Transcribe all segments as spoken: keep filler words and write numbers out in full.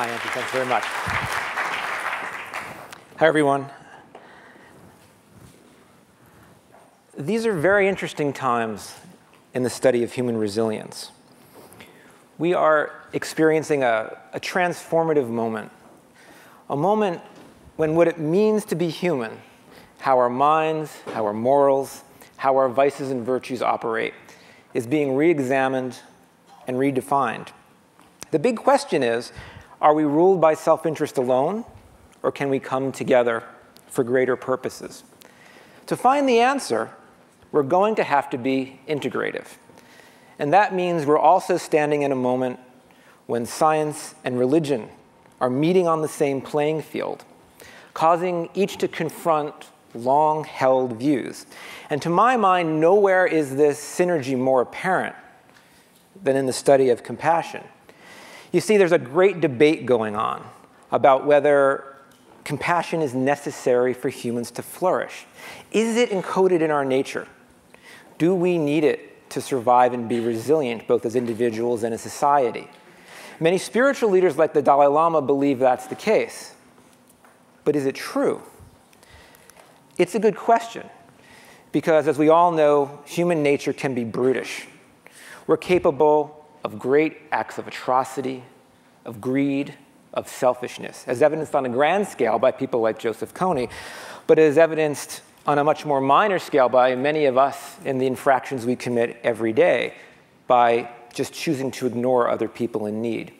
Hi, Andrew. Thanks very much. Hi, everyone. These are very interesting times in the study of human resilience. We are experiencing a, a transformative moment, a moment when what it means to be human, how our minds, how our morals, how our vices and virtues operate, is being re-examined and redefined. The big question is, are we ruled by self-interest alone, or can we come together for greater purposes? To find the answer, we're going to have to be integrative. And that means we're also standing in a moment when science and religion are meeting on the same playing field, causing each to confront long-held views. And to my mind, nowhere is this synergy more apparent than in the study of compassion. You see, there's a great debate going on about whether compassion is necessary for humans to flourish. Is it encoded in our nature? Do we need it to survive and be resilient, both as individuals and as society? Many spiritual leaders like the Dalai Lama believe that's the case. But is it true? It's a good question, because as we all know, human nature can be brutish. We're capable of great acts of atrocity, of greed, of selfishness, as evidenced on a grand scale by people like Joseph Kony, but as evidenced on a much more minor scale by many of us in the infractions we commit every day by just choosing to ignore other people in need.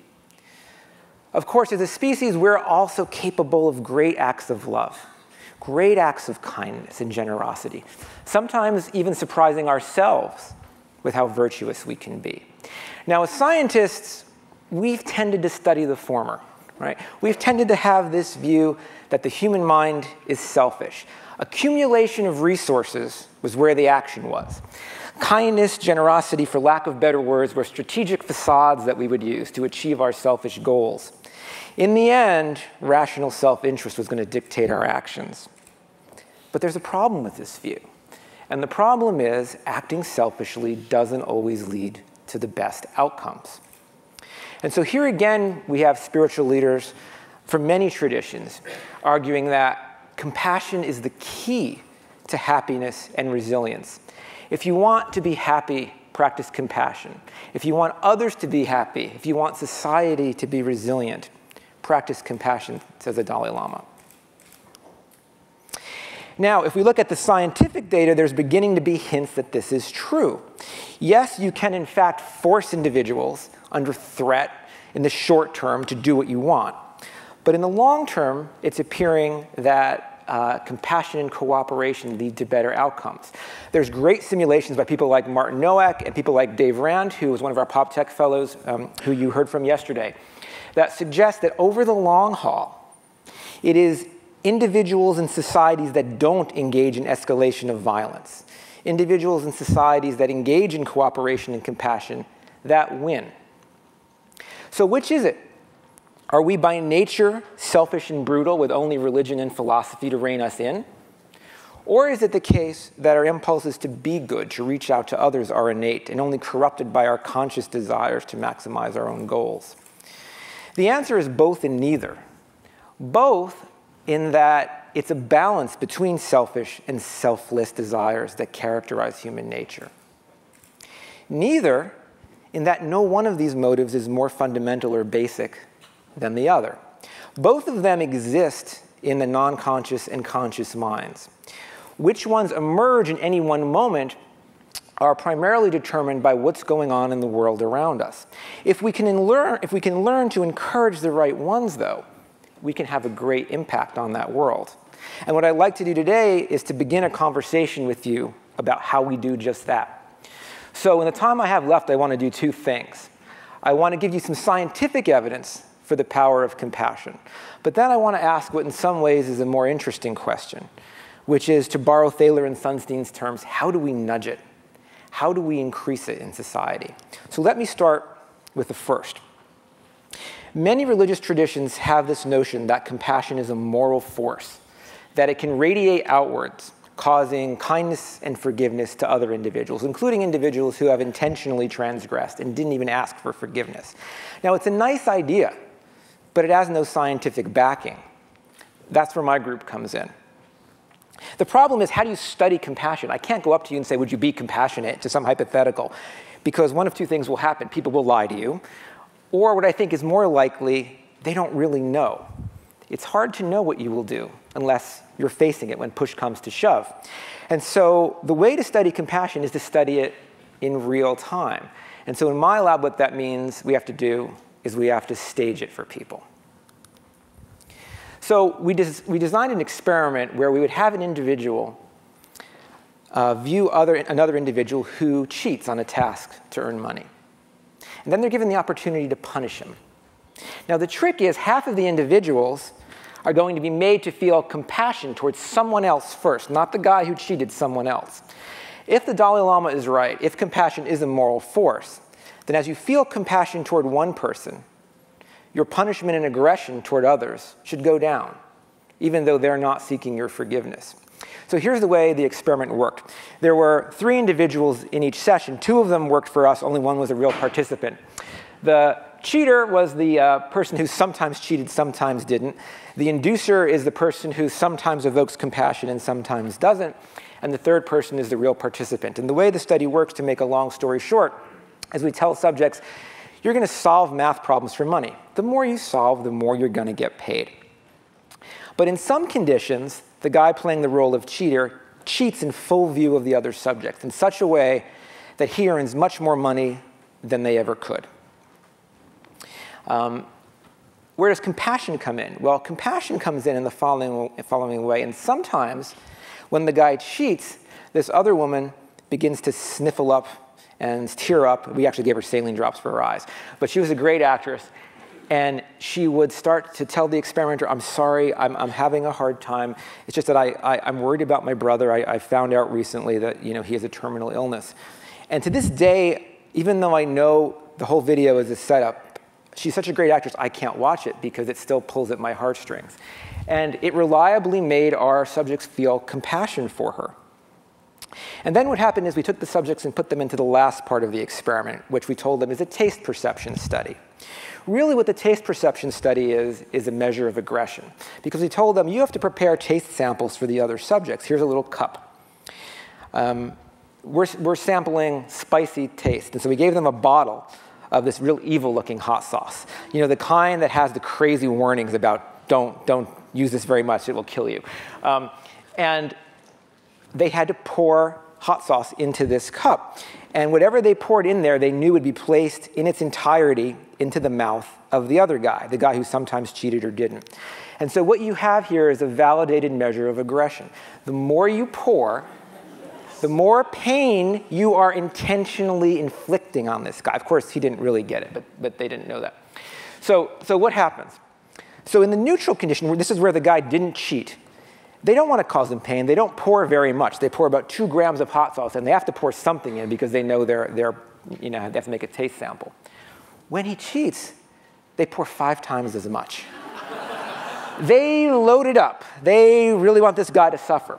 Of course, as a species, we're also capable of great acts of love, great acts of kindness and generosity, sometimes even surprising ourselves with how virtuous we can be. Now, as scientists, we've tended to study the former, right? We've tended to have this view that the human mind is selfish. Accumulation of resources was where the action was. Kindness, generosity, for lack of better words, were strategic facades that we would use to achieve our selfish goals. In the end, rational self-interest was going to dictate our actions. But there's a problem with this view. And the problem is, acting selfishly doesn't always lead to the best outcomes. And so here again, we have spiritual leaders from many traditions arguing that compassion is the key to happiness and resilience. If you want to be happy, practice compassion. If you want others to be happy, if you want society to be resilient, practice compassion, says the Dalai Lama. Now, if we look at the scientific data, there's beginning to be hints that this is true. Yes, you can in fact force individuals under threat in the short term to do what you want. But in the long term, it's appearing that uh, compassion and cooperation lead to better outcomes. There's great simulations by people like Martin Nowak and people like Dave Rand, who was one of our PopTech fellows um, who you heard from yesterday, that suggest that over the long haul, it is individuals and societies that don't engage in escalation of violence, individuals and societies that engage in cooperation and compassion, that win. So which is it? Are we by nature selfish and brutal with only religion and philosophy to rein us in? Or is it the case that our impulses to be good, to reach out to others, are innate and only corrupted by our conscious desires to maximize our own goals? The answer is both and neither. Both in that it's a balance between selfish and selfless desires that characterize human nature. Neither in that no one of these motives is more fundamental or basic than the other. Both of them exist in the non-conscious and conscious minds. Which ones emerge in any one moment are primarily determined by what's going on in the world around us. If we can learn, if we can learn to encourage the right ones, though, we can have a great impact on that world. And what I'd like to do today is to begin a conversation with you about how we do just that. So in the time I have left, I want to do two things. I want to give you some scientific evidence for the power of compassion. But then I want to ask what in some ways is a more interesting question, which is, to borrow Thaler and Sunstein's terms, how do we nudge it? How do we increase it in society? So let me start with the first. Many religious traditions have this notion that compassion is a moral force, that it can radiate outwards, causing kindness and forgiveness to other individuals, including individuals who have intentionally transgressed and didn't even ask for forgiveness. Now, it's a nice idea but it has no scientific backing. That's where my group comes in. The problem is, how do you study compassion? I can't go up to you and say, would you be compassionate to some hypothetical? Because one of two things will happen. People will lie to you. Or what I think is more likely, they don't really know. It's hard to know what you will do unless you're facing it when push comes to shove. And so the way to study compassion is to study it in real time. And so in my lab, what that means we have to do is we have to stage it for people. So we, des we designed an experiment where we would have an individual uh, view other, another individual who cheats on a task to earn money. And then they're given the opportunity to punish him. Now, the trick is half of the individuals are going to be made to feel compassion towards someone else first, not the guy who cheated someone else. If the Dalai Lama is right, if compassion is a moral force, then as you feel compassion toward one person, your punishment and aggression toward others should go down, even though they're not seeking your forgiveness. So here's the way the experiment worked. There were three individuals in each session. Two of them worked for us. Only one was a real participant. The cheater was the uh, person who sometimes cheated, sometimes didn't. The inducer is the person who sometimes evokes compassion and sometimes doesn't. And the third person is the real participant. And the way the study works, to make a long story short, is we tell subjects, you're going to solve math problems for money. The more you solve, the more you're going to get paid. But in some conditions, the guy playing the role of cheater cheats in full view of the other subjects in such a way that he earns much more money than they ever could. Um, where does compassion come in? Well, compassion comes in in the following, following way. And sometimes, when the guy cheats, this other woman begins to sniffle up and tear up. We actually gave her saline drops for her eyes. But she was a great actress. And she would start to tell the experimenter, I'm sorry, I'm, I'm having a hard time. It's just that I, I, I'm worried about my brother. I, I found out recently that you know, he has a terminal illness. And to this day, even though I know the whole video is a setup, she's such a great actress, I can't watch it because it still pulls at my heartstrings. And it reliably made our subjects feel compassion for her. And then what happened is we took the subjects and put them into the last part of the experiment, which we told them is a taste perception study. Really what the taste perception study is, is a measure of aggression. Because we told them, you have to prepare taste samples for the other subjects. Here's a little cup. Um, we're, we're sampling spicy taste. And so we gave them a bottle of this real evil-looking hot sauce. You know, the kind that has the crazy warnings about, don't, don't use this very much, it will kill you. Um, and they had to pour hot sauce into this cup. And whatever they poured in there, they knew would be placed in its entirety into the mouth of the other guy, the guy who sometimes cheated or didn't. And so what you have here is a validated measure of aggression. The more you pour, the more pain you are intentionally inflicting on this guy. Of course, he didn't really get it, but, but they didn't know that. So, so what happens? So in the neutral condition, this is where the guy didn't cheat. They don't want to cause them pain. They don't pour very much. They pour about two grams of hot sauce, and they have to pour something in because they know they're, they're, you know, they have to make a taste sample. When he cheats, they pour five times as much. They load it up. They really want this guy to suffer.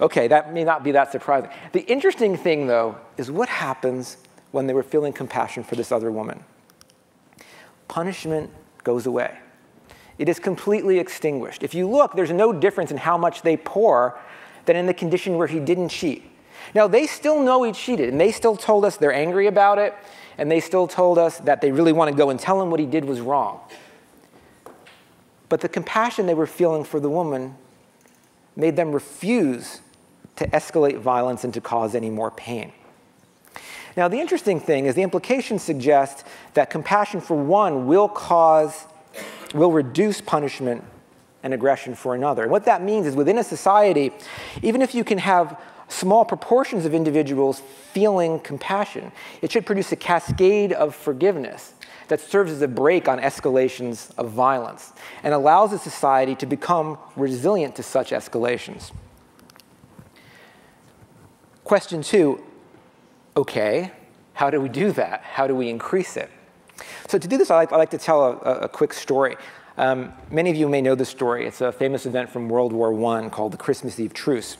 OK, that may not be that surprising. The interesting thing, though, is what happens when they were feeling compassion for this other woman. Punishment goes away. It is completely extinguished. If you look, there's no difference in how much they pour than in the condition where he didn't cheat. Now, they still know he cheated, and they still told us they're angry about it, and they still told us that they really want to go and tell him what he did was wrong. But the compassion they were feeling for the woman made them refuse to escalate violence and to cause any more pain. Now, the interesting thing is the implication suggests that compassion for one will cause will reduce punishment and aggression for another. And what that means is within a society, even if you can have small proportions of individuals feeling compassion, it should produce a cascade of forgiveness that serves as a brake on escalations of violence and allows a society to become resilient to such escalations. Question two, OK, how do we do that? How do we increase it? So to do this, I like, I like to tell a, a quick story. Um, many of you may know this story. It's a famous event from World War One called the Christmas Eve Truce.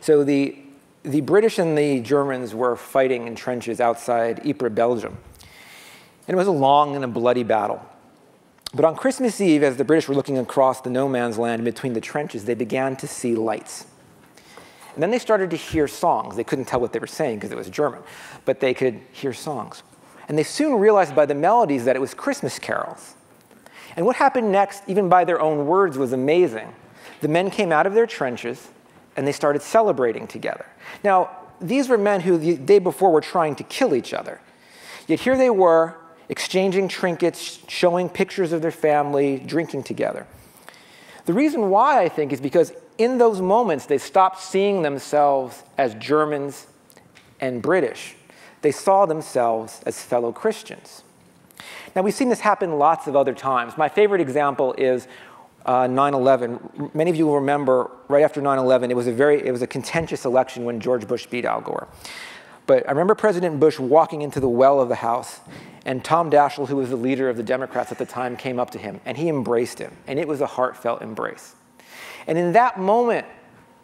So the, the British and the Germans were fighting in trenches outside Ypres, Belgium. And it was a long and a bloody battle. But on Christmas Eve, as the British were looking across the no man's land between the trenches, they began to see lights. And then they started to hear songs. They couldn't tell what they were saying because it was German, but they could hear songs. And they soon realized by the melodies that it was Christmas carols. And what happened next, even by their own words, was amazing. The men came out of their trenches, and they started celebrating together. Now, these were men who the day before were trying to kill each other. Yet here they were, exchanging trinkets, showing pictures of their family, drinking together. The reason why, I think, is because in those moments, they stopped seeing themselves as Germans and British. They saw themselves as fellow Christians. Now, we've seen this happen lots of other times. My favorite example is nine eleven. Uh, Many of you will remember, right after nine eleven, it was a very, it was a contentious election when George Bush beat Al Gore. But I remember President Bush walking into the well of the House, and Tom Daschle, who was the leader of the Democrats at the time, came up to him, and he embraced him, and it was a heartfelt embrace. And in that moment,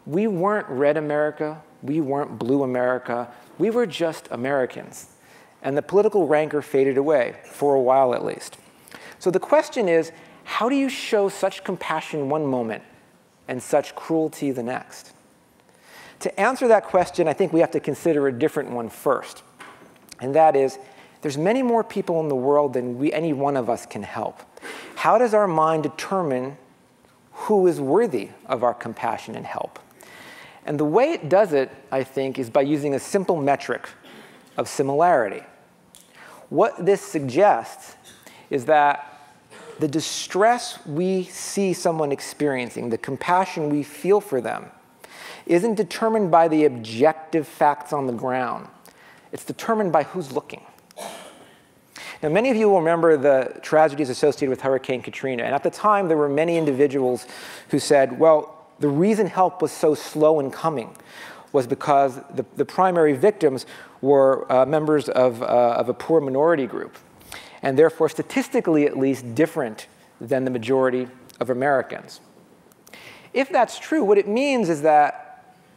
we weren't red America, we weren't blue America, we were just Americans. And the political rancor faded away, for a while at least. So the question is, how do you show such compassion one moment and such cruelty the next? To answer that question, I think we have to consider a different one first. And that is, there's many more people in the world than we, any one of us can help. How does our mind determine who is worthy of our compassion and help? And the way it does it, I think, is by using a simple metric of similarity. What this suggests is that the distress we see someone experiencing, the compassion we feel for them, isn't determined by the objective facts on the ground. It's determined by who's looking. Now, many of you will remember the tragedies associated with Hurricane Katrina. And at the time, there were many individuals who said, well, the reason help was so slow in coming was because the, the primary victims were uh, members of, uh, of a poor minority group, and therefore statistically at least different than the majority of Americans. If that's true, what it means is that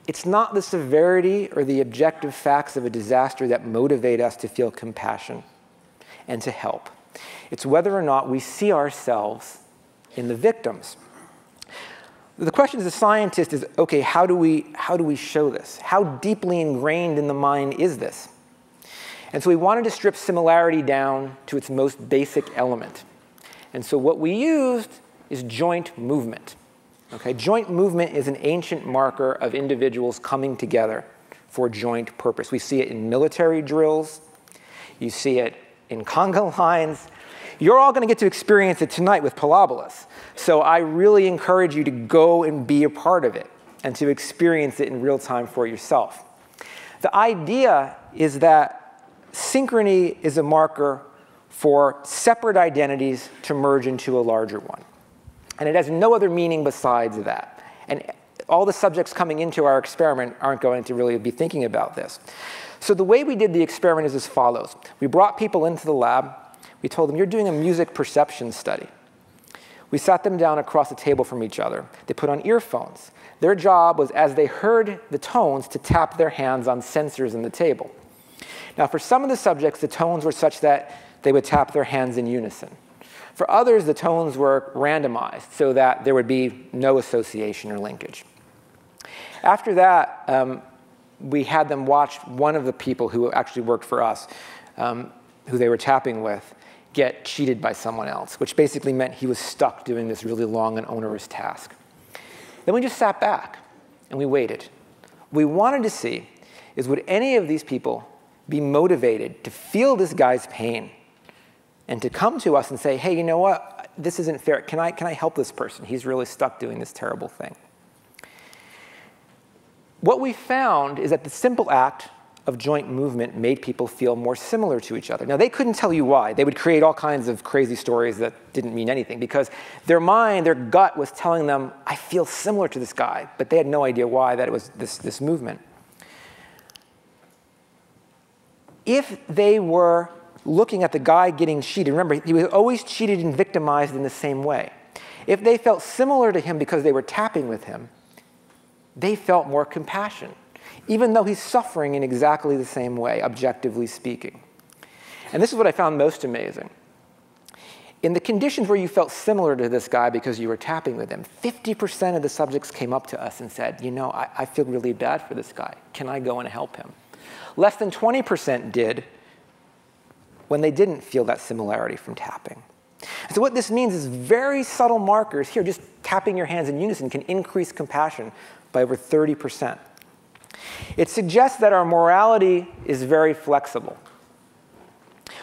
it's not the severity or the objective facts of a disaster that motivate us to feel compassion and to help. It's whether or not we see ourselves in the victims. The question as a scientist is, okay, how do we, how do we show this? How deeply ingrained in the mind is this? And so we wanted to strip similarity down to its most basic element. And so what we used is joint movement. Okay? Joint movement is an ancient marker of individuals coming together for joint purpose. We see it in military drills. You see it in conga lines. You're all going to get to experience it tonight with Pilobolus. So I really encourage you to go and be a part of it and to experience it in real time for yourself. The idea is that synchrony is a marker for separate identities to merge into a larger one. And it has no other meaning besides that. And all the subjects coming into our experiment aren't going to really be thinking about this. So the way we did the experiment is as follows. We brought people into the lab. We told them, you're doing a music perception study. We sat them down across the table from each other. They put on earphones. Their job was, as they heard the tones, to tap their hands on sensors in the table. Now, for some of the subjects, the tones were such that they would tap their hands in unison. For others, the tones were randomized so that there would be no association or linkage. After that, um, we had them watch one of the people who actually worked for us, um, who they were tapping with, get cheated by someone else, which basically meant he was stuck doing this really long and onerous task. Then we just sat back and we waited. What we wanted to see is, would any of these people be motivated to feel this guy's pain and to come to us and say, hey, you know what, this isn't fair. Can I, can I help this person? He's really stuck doing this terrible thing. What we found is that the simple act of joint movement made people feel more similar to each other. Now, they couldn't tell you why. They would create all kinds of crazy stories that didn't mean anything because their mind, their gut was telling them, I feel similar to this guy, but they had no idea why, that it was this, this movement. If they were looking at the guy getting cheated, remember, he was always cheated and victimized in the same way. If they felt similar to him because they were tapping with him, they felt more compassion, even though he's suffering in exactly the same way, objectively speaking. And this is what I found most amazing. In the conditions where you felt similar to this guy because you were tapping with him, fifty percent of the subjects came up to us and said, you know, I, I feel really bad for this guy. Can I go and help him? Less than twenty percent did when they didn't feel that similarity from tapping. So what this means is very subtle markers here, just tapping your hands in unison, can increase compassion by over thirty percent. It suggests that our morality is very flexible.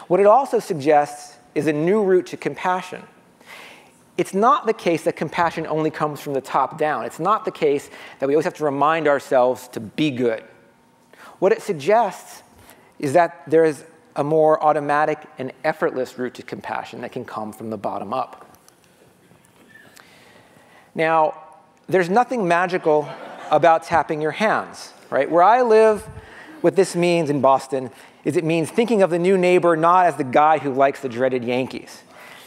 What it also suggests is a new route to compassion. It's not the case that compassion only comes from the top down. It's not the case that we always have to remind ourselves to be good. What it suggests is that there is a more automatic and effortless route to compassion that can come from the bottom up. Now, there's nothing magical about tapping your hands, right? Where I live, what this means in Boston is it means thinking of the new neighbor not as the guy who likes the dreaded Yankees.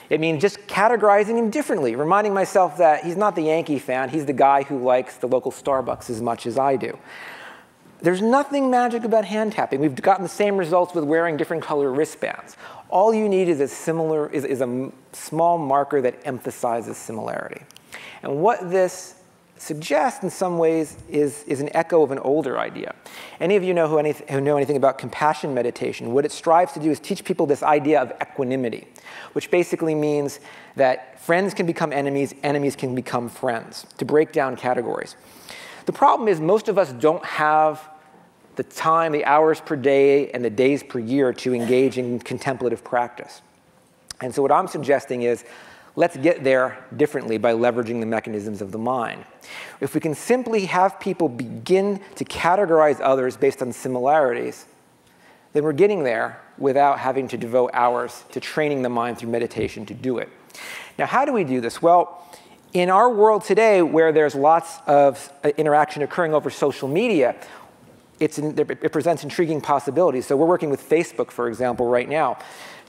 It means just categorizing him differently, reminding myself that he's not the Yankee fan, he's the guy who likes the local Starbucks as much as I do. There's nothing magic about hand tapping. We've gotten the same results with wearing different color wristbands. All you need is a similar, is, is a small marker that emphasizes similarity. And what this suggests in some ways is, is an echo of an older idea. Any of you know who, any, who know anything about compassion meditation, what it strives to do is teach people this idea of equanimity, which basically means that friends can become enemies, enemies can become friends, to break down categories. The problem is most of us don't have the time, the hours per day, and the days per year to engage in contemplative practice. And so what I'm suggesting is, let's get there differently by leveraging the mechanisms of the mind. If we can simply have people begin to categorize others based on similarities, then we're getting there without having to devote hours to training the mind through meditation to do it. Now, how do we do this? Well, in our world today, where there's lots of interaction occurring over social media, it's in, it presents intriguing possibilities. So we're working with Facebook, for example, right now,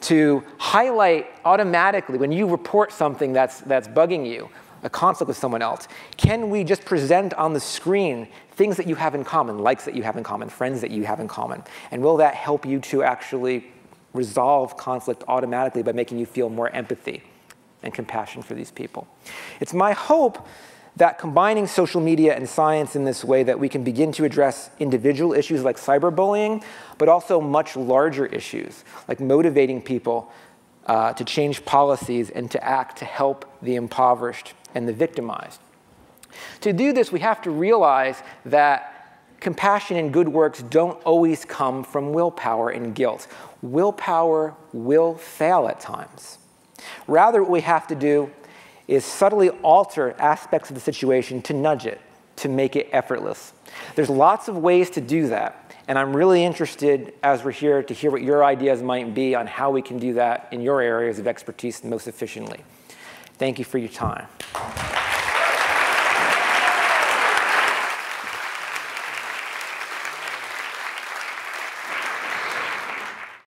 to highlight automatically when you report something that's, that's bugging you, a conflict with someone else. Can we just present on the screen things that you have in common, likes that you have in common, friends that you have in common? And will that help you to actually resolve conflict automatically by making you feel more empathy and compassion for these people? It's my hope that combining social media and science in this way, that we can begin to address individual issues like cyberbullying, but also much larger issues, like motivating people uh, to change policies and to act to help the impoverished and the victimized. To do this, we have to realize that compassion and good works don't always come from willpower and guilt. Willpower will fail at times. Rather, what we have to do is subtly alter aspects of the situation to nudge it, to make it effortless. There's lots of ways to do that, and I'm really interested, as we're here, to hear what your ideas might be on how we can do that in your areas of expertise most efficiently. Thank you for your time.